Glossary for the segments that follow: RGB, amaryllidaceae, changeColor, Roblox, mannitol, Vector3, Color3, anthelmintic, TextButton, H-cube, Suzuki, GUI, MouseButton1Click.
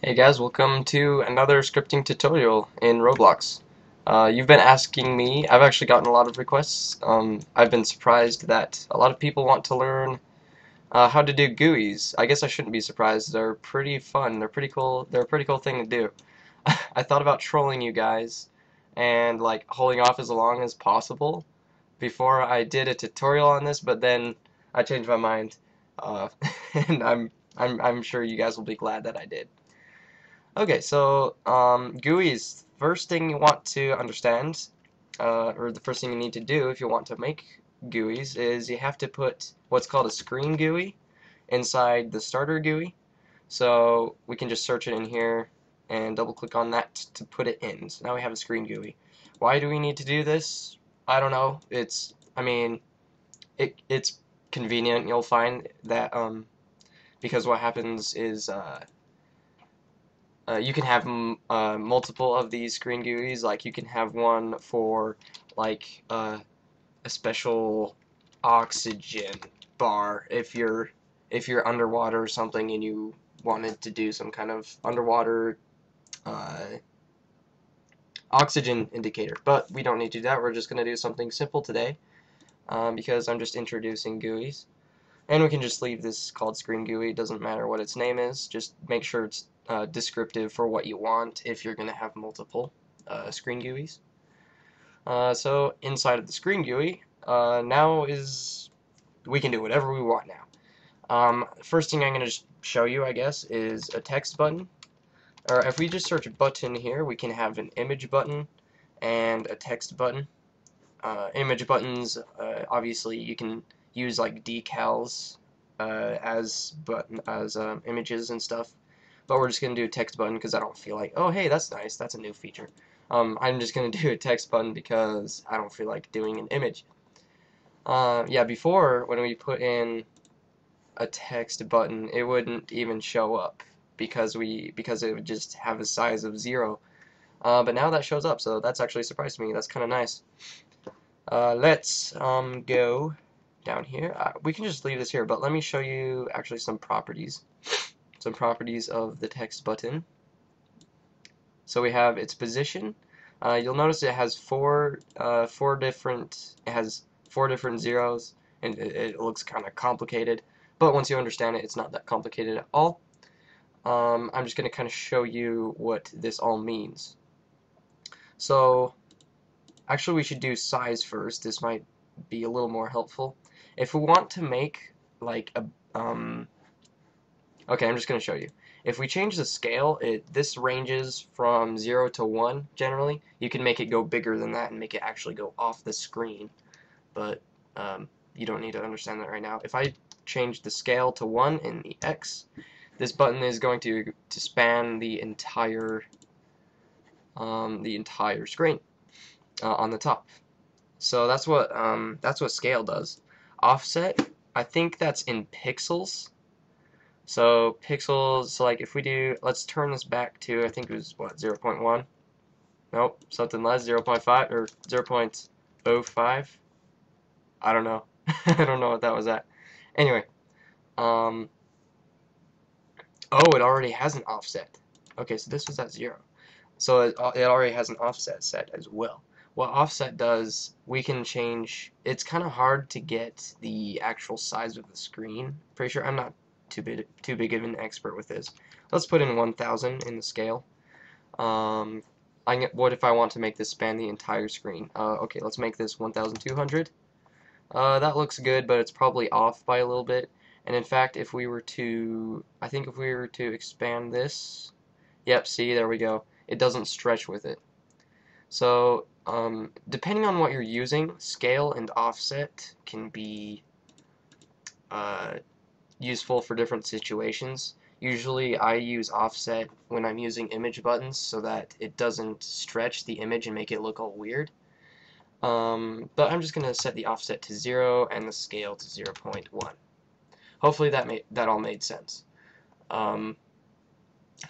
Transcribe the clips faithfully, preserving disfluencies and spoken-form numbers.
Hey guys, welcome to another scripting tutorial in Roblox. Uh, you've been asking me, I've actually gotten a lot of requests. Um, I've been surprised that a lot of people want to learn uh, how to do G U Is. I guess I shouldn't be surprised, they're pretty fun, they're pretty cool, they're a pretty cool thing to do. I thought about trolling you guys and like holding off as long as possible before I did a tutorial on this, but then I changed my mind uh, and I'm, I'm, I'm sure you guys will be glad that I did. Okay, so um, G U Is, first thing you want to understand, uh, or the first thing you need to do if you want to make G U Is, is you have to put what's called a screen G U I inside the starter G U I. So we can just search it in here and double click on that to put it in. So now we have a screen G U I. Why do we need to do this? I don't know. It's, I mean, it, it's convenient. You'll find that um, because what happens is uh, Uh, you can have m uh, multiple of these screen G U Is. Like you can have one for like uh, a special oxygen bar if you're if you're underwater or something and you wanted to do some kind of underwater uh, oxygen indicator. But we don't need to do that. We're just going to do something simple today um, because I'm just introducing G U Is. And we can just leave this called screen G U I. It doesn't matter what its name is. Just make sure it's Uh, descriptive for what you want if you're going to have multiple uh, screen G U Is. Uh, so inside of the screen G U I, uh, now is we can do whatever we want now. Um, first thing I'm going to show you, I guess, is a text button. Or if we just search button here, we can have an image button and a text button. Uh, image buttons, uh, obviously, you can use like decals uh, as button as um, images and stuff. But we're just going to do a text button because I don't feel like, oh hey, that's nice, that's a new feature. Um, I'm just going to do a text button because I don't feel like doing an image. Uh, yeah, before, when we put in a text button, it wouldn't even show up because we because it would just have a size of zero. Uh, but now that shows up, so that's actually surprised me. That's kind of nice. Uh, let's um, go down here. Uh, we can just leave this here, but let me show you actually some properties. Some properties of the text button. So we have its position. Uh, you'll notice it has four, uh, four different. It has four different zeros, and it, it looks kind of complicated. But once you understand it, it's not that complicated at all. Um, I'm just going to kind of show you what this all means. So, actually, we should do size first. This might be a little more helpful if we want to make like a. Um, Okay, I'm just going to show you. If we change the scale, it this ranges from zero to one generally. You can make it go bigger than that and make it actually go off the screen. But um, you don't need to understand that right now. If I change the scale to one in the X, this button is going to, to span the entire um, the entire screen uh, on the top. So that's what um, that's what scale does. Offset, I think that's in pixels. So pixels, so like if we do, let's turn this back to, I think it was what, zero point one? Nope, something less, zero point five or zero point zero five. I don't know. I don't know what that was at. Anyway, um, oh, it already has an offset. Okay, so this was at zero. So it, it already has an offset set as well. What offset does, we can change, it's kind of hard to get the actual size of the screen. Pretty sure I'm not Too big, too big of an expert with this. Let's put in one thousand in the scale. Um, I, what if I want to make this span the entire screen? Uh, okay, let's make this one thousand two hundred. Uh, that looks good, but it's probably off by a little bit. And in fact, if we were to, I think if we were to expand this, yep, see, there we go. It doesn't stretch with it. So, um, depending on what you're using, scale and offset can be Uh, useful for different situations. Usually I use offset when I'm using image buttons so that it doesn't stretch the image and make it look all weird. Um, but I'm just going to set the offset to zero and the scale to zero point one. Hopefully that made, that all made sense. Um,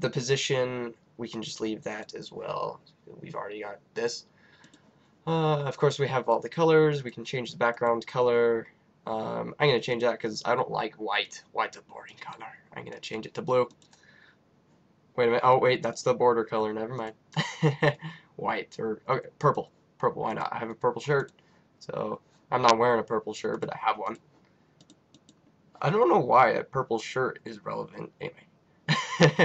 the position, we can just leave that as well. We've already got this. Uh, of course we have all the colors. We can change the background color. Um, I'm going to change that because I don't like white. White's a boring color. I'm going to change it to blue. Wait a minute. Oh, wait, that's the border color. Never mind. White or okay, purple. Purple. Why not? I have a purple shirt, so I'm not wearing a purple shirt, but I have one. I don't know why a purple shirt is relevant. Anyway.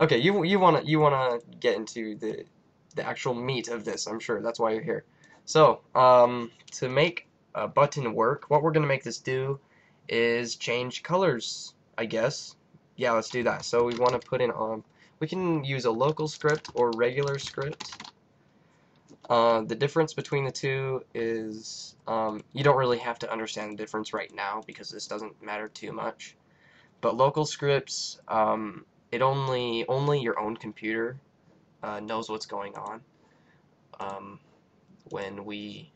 Okay, you you wanna you wanna get into the the actual meat of this. I'm sure that's why you're here. So um, to make a button work, what we're gonna make this do is change colors, I guess. Yeah, let's do that. So we want to put in um we can use a local script or regular script. Uh, the difference between the two is um, you don't really have to understand the difference right now because this doesn't matter too much. But local scripts, um, it only only your own computer uh, knows what's going on um, when we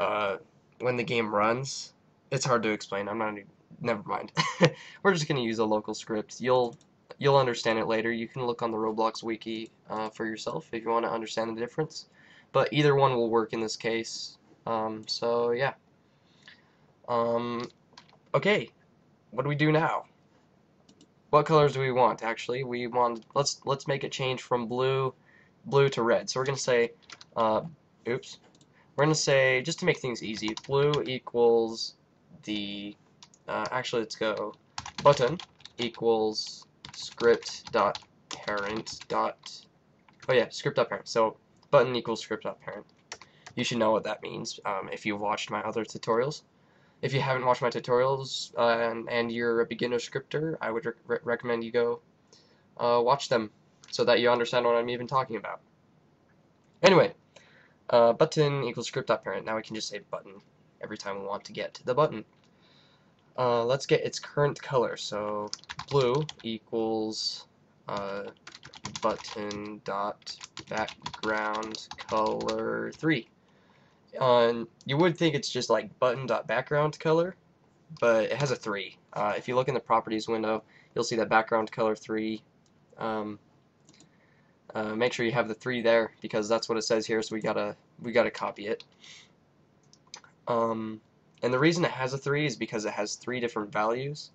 uh, when the game runs. It's hard to explain. I'm not. Never mind. We're just gonna use a local script. You'll you'll understand it later. You can look on the Roblox wiki uh, for yourself if you want to understand the difference. But either one will work in this case. Um, so yeah. Um, okay. What do we do now? What colors do we want? Actually, we want let's let's make it change from blue blue to red. So we're gonna say, uh, oops. We're gonna say just to make things easy, blue equals the Uh, actually, let's go button equals script dot parent dot oh yeah script dot parent. So button equals script dot parent. You should know what that means um, if you watched my other tutorials. If you haven't watched my tutorials uh, and, and you're a beginner scripter, I would re recommend you go uh, watch them so that you understand what I'm even talking about. Anyway, uh, button equals script dot parent. Now we can just say button every time we want to get to the button. Uh, let's get its current color. So blue equals uh, button dot background color three. Um, you would think it's just like button dot background color, but it has a three. Uh, if you look in the properties window, you'll see that background color three. Um, uh, make sure you have the three there because that's what it says here. So we gotta we gotta copy it. Um. And the reason it has a three is because it has three different values.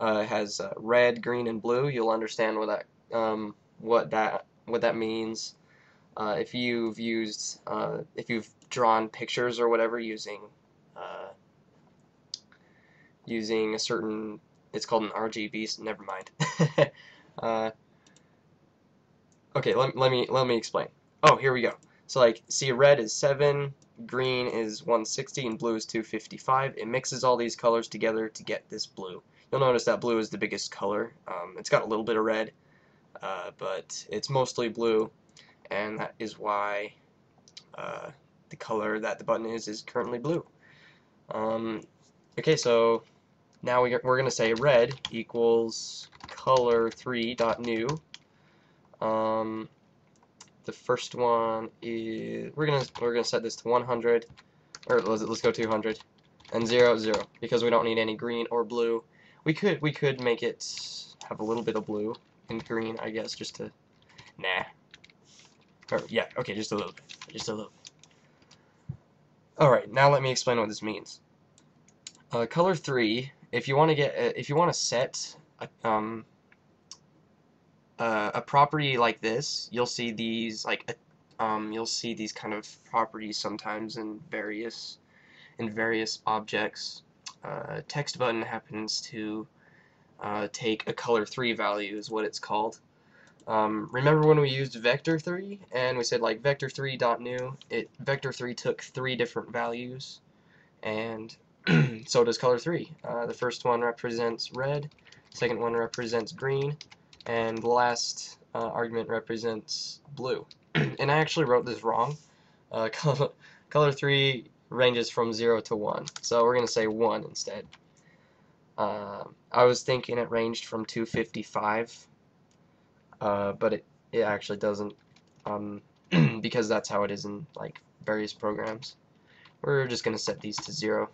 Uh, it has uh, red, green, and blue. You'll understand what that um, what that what that means uh, if you've used uh, if you've drawn pictures or whatever using uh, using a certain. It's called an R G B. So never mind. uh, okay, let let me let me explain. Oh, here we go. So like, see, red is seven. Green is one sixty and blue is two fifty-five. It mixes all these colors together to get this blue. You'll notice that blue is the biggest color. Um, it's got a little bit of red, uh, but it's mostly blue, and that is why uh, the color that the button is is currently blue. Um, okay, so now we, we're gonna say red equals color three dot new. Um, The first one is we're gonna we're gonna set this to one hundred, or let's let's go two hundred, and zero zero because we don't need any green or blue. We could we could make it have a little bit of blue and green, I guess, just to nah. Or yeah, okay, just a little bit, just a little bit. All right, now let me explain what this means. Uh, color three. If you want to get uh, if you want to set a, um. Uh, a property like this, you'll see these like uh, um, you'll see these kind of properties sometimes in various in various objects. Uh, text button happens to uh, take a color three value is what it's called. Um, remember when we used vector three and we said like vector three dot new? It vector three took three different values, and so does color three. Uh, the first one represents red, second one represents green, and the last uh, argument represents blue. And I actually wrote this wrong. Uh, color, color three ranges from zero to one, so we're gonna say one instead. Uh, I was thinking it ranged from two fifty-five, uh, but it it actually doesn't, um, because that's how it is in like various programs. We're just gonna set these to zero.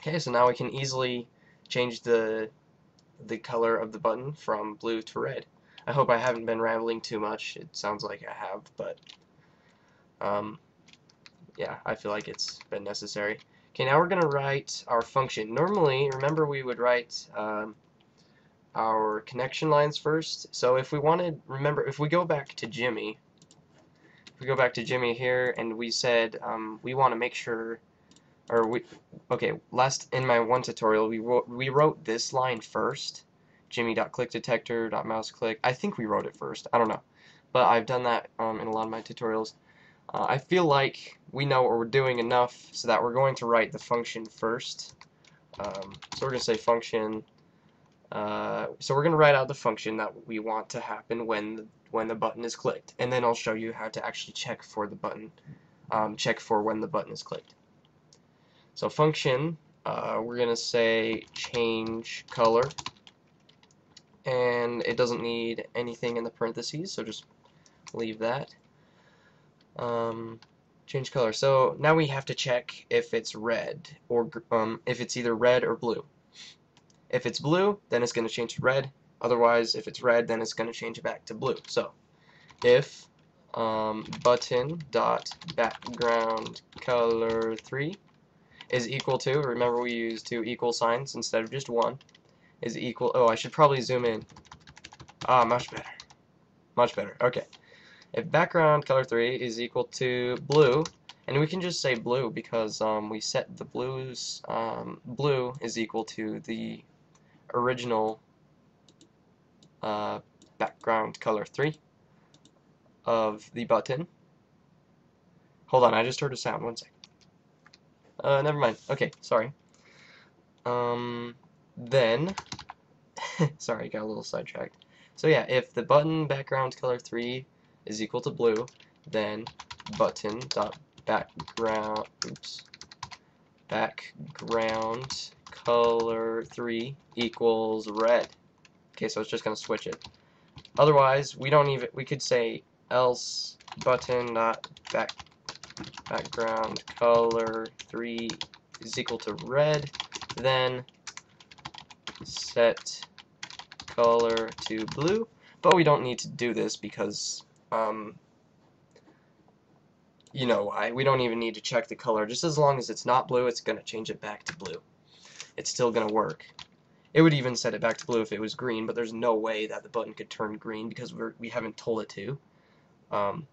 Okay, so now we can easily change the the color of the button from blue to red. I hope I haven't been rambling too much. It sounds like I have, but um, yeah, I feel like it's been necessary. Okay, now we're gonna write our function. Normally, remember we would write um, our connection lines first. So if we wanted, remember, if we go back to Jimmy, if we go back to Jimmy here, and we said um, we want to make sure, or we, okay, last in my one tutorial, we wrote, we wrote this line first, jimmy dot click detector dot mouse click. I think we wrote it first. I don't know, but I've done that um, in a lot of my tutorials. Uh, I feel like we know what we're doing enough so that we're going to write the function first. Um, so we're going to say function. Uh, so we're going to write out the function that we want to happen when the, when the button is clicked, and then I'll show you how to actually check for the button, um, check for when the button is clicked. So function, uh, we're going to say change color, and it doesn't need anything in the parentheses, so just leave that. Um, change color. So now we have to check if it's red or um, if it's either red or blue. If it's blue, then it's going to change to red. Otherwise, if it's red, then it's going to change back to blue. So if um, button dot background color three is equal to, remember we use two equal signs instead of just one, is equal. Oh, I should probably zoom in. Ah, much better, much better. Okay. If background color three is equal to blue, and we can just say blue because um, we set the blues, um, blue is equal to the original uh, background color three of the button. Hold on, I just heard a sound, one second. Uh, never mind, okay, sorry. Um, then, sorry, got a little sidetracked. So yeah, if the button background color three is equal to blue, then button dot background oops background color three equals red. Okay, so it's just gonna switch it. Otherwise, we don't even we could say else button dot back background color three is equal to red, then set color to blue. But we don't need to do this because Um, you know why. We don't even need to check the color. Just as long as it's not blue, it's going to change it back to blue. It's still going to work. It would even set it back to blue if it was green, but there's no way that the button could turn green because we're, we haven't told it to. Um,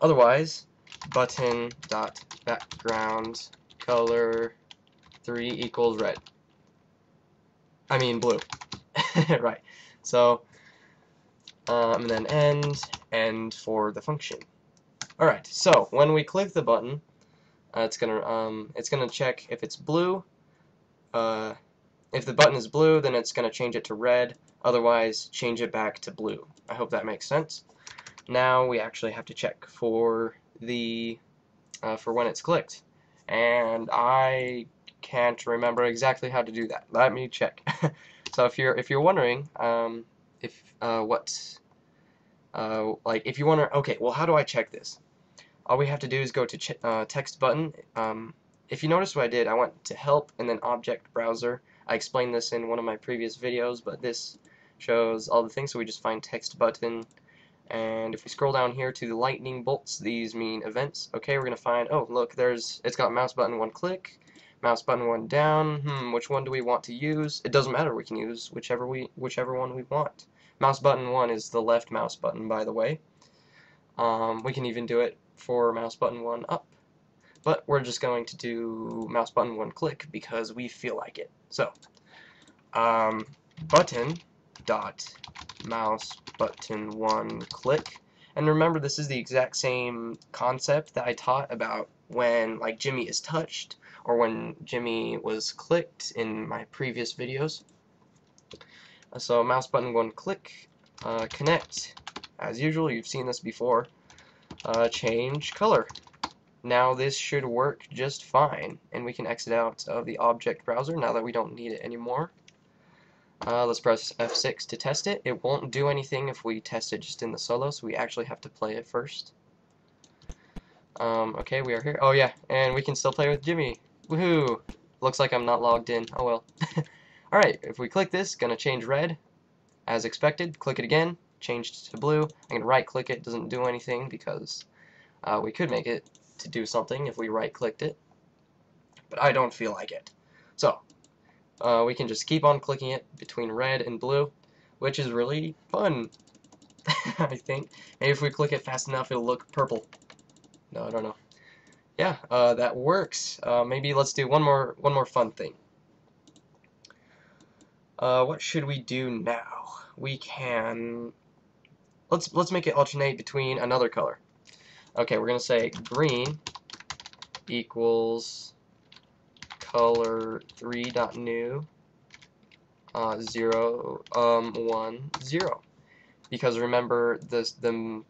otherwise, button dot background color three equals red. I mean blue. Right. So, Um, and then end, end for the function. Alright, so when we click the button, uh, it's gonna um, it's gonna check if it's blue. Uh, if the button is blue, then it's gonna change it to red. Otherwise, change it back to blue. I hope that makes sense. Now we actually have to check for the uh, for when it's clicked, and I can't remember exactly how to do that. Let me check. So if you're if you're wondering, um, if uh, what uh, like if you want to okay well how do I check this? All we have to do is go to ch uh, text button. Um, if you notice what I did, I went to help and then object browser. I explained this in one of my previous videos, but this shows all the things, so we just find text button, and if we scroll down here to the lightning bolts, these mean events. Okay, we're gonna find, oh look, there's it's got mouse button one click, mouse button one down. Hmm, which one do we want to use? It doesn't matter, we can use whichever we whichever one we want. Mouse button one is the left mouse button, by the way. Um, we can even do it for mouse button one up, but we're just going to do mouse button one click because we feel like it. So um, button dot mouse button one click, and remember this is the exact same concept that I taught about when like Jimmy is touched or when Jimmy was clicked in my previous videos. So mouse button one click, uh, connect. As usual, you've seen this before. Uh, change color. Now this should work just fine, and we can exit out of the object browser now that we don't need it anymore. Uh, let's press F six to test it. It won't do anything if we test it just in the solo, so we actually have to play it first. Um, okay, we are here. Oh yeah, and we can still play with Jimmy. Woohoo! Looks like I'm not logged in. Oh well. Alright, if we click this, gonna change red, as expected. Click it again, changed to blue. I can right-click it, doesn't do anything because uh, we could make it to do something if we right-clicked it, but I don't feel like it. So, Uh, we can just keep on clicking it between red and blue, which is really fun. I think maybe if we click it fast enough it'll look purple. No, I don't know. Yeah, uh, that works. Uh, maybe let's do one more one more fun thing. Uh, what should we do now? We can let's let's make it alternate between another color. Okay, we're gonna say green equals color three dot new uh, zero um one zero, because remember this them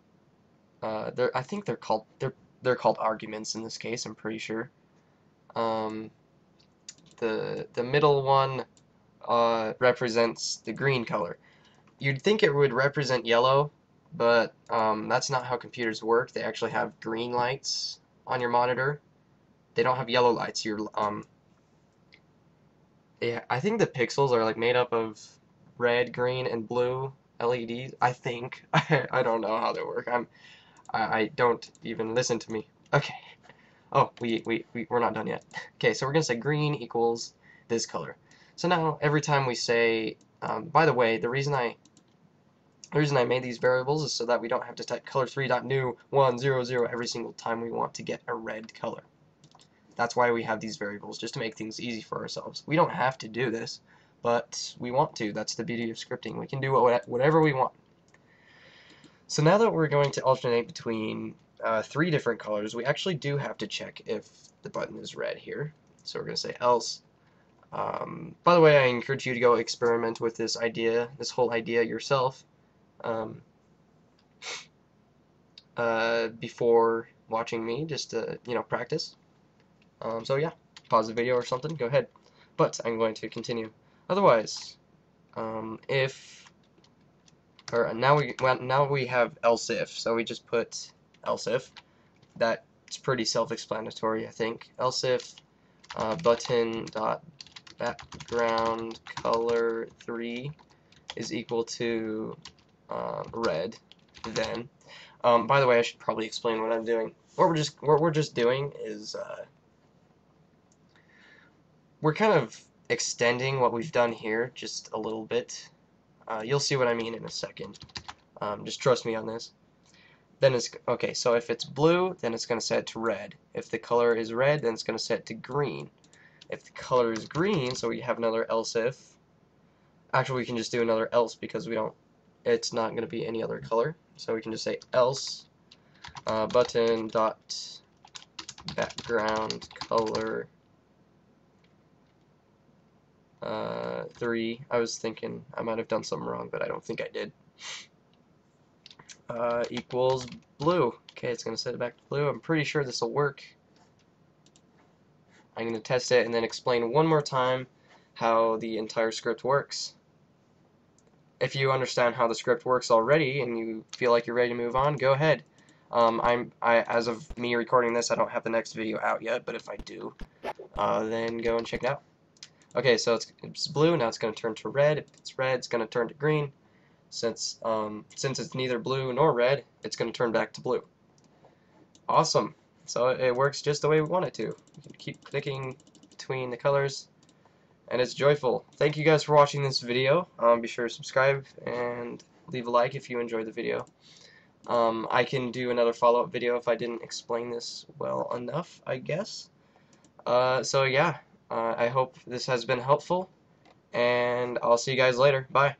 uh they're I think they're called they're they're called arguments in this case, I'm pretty sure. Um, the the middle one uh represents the green color. You'd think it would represent yellow, but um, that's not how computers work. They actually have green lights on your monitor. They don't have yellow lights. You're um yeah, I think the pixels are like made up of red, green, and blue L E Ds, I think. I, I don't know how they work. I'm I, I don't even listen to me. Okay. Oh, we, we, we we're not done yet. Okay, so we're gonna say green equals this color. So now every time we say um, by the way, the reason I the reason I made these variables is so that we don't have to type color three dot new one zero zero every single time we want to get a red color. That's why we have these variables, just to make things easy for ourselves. We don't have to do this, but we want to. That's the beauty of scripting. We can do whatever we want. So now that we're going to alternate between uh, three different colors, we actually do have to check if the button is red here. So we're going to say else. Um, by the way, I encourage you to go experiment with this idea, this whole idea yourself, um, uh, before watching me, just to, you know, practice. Um, so yeah, pause the video or something, go ahead. But I'm going to continue. Otherwise, um, if or now we well, now we have else if, so we just put else if. That's pretty self-explanatory, I think. Else if uh, button dot background color three is equal to uh, red. Then, um, by the way, I should probably explain what I'm doing. What we're just what we're just doing is. Uh, We're kind of extending what we've done here just a little bit. Uh, you'll see what I mean in a second. Um, just trust me on this. Then it's okay. So if it's blue, then it's going to set to red. If the color is red, then it's going to set to green. If the color is green, so we have another else if. Actually, we can just do another else because we don't. It's not going to be any other color. So we can just say else uh, button dot background color. Uh, three. I was thinking I might have done something wrong, but I don't think I did. Uh, equals blue. Okay, it's gonna set it back to blue. I'm pretty sure this will work. I'm gonna test it and then explain one more time how the entire script works. If you understand how the script works already and you feel like you're ready to move on, go ahead. Um, I'm I as of me recording this, I don't have the next video out yet, but if I do, uh, then go and check it out. Okay, so it's, it's blue, now it's going to turn to red. If it's red, it's going to turn to green. Since um, since it's neither blue nor red, it's going to turn back to blue. Awesome. So it works just the way we want it to. You can keep clicking between the colors, and it's joyful. Thank you guys for watching this video. Um, be sure to subscribe and leave a like if you enjoyed the video. Um, I can do another follow-up video if I didn't explain this well enough, I guess. Uh, so yeah. Uh, I hope this has been helpful, and I'll see you guys later. Bye.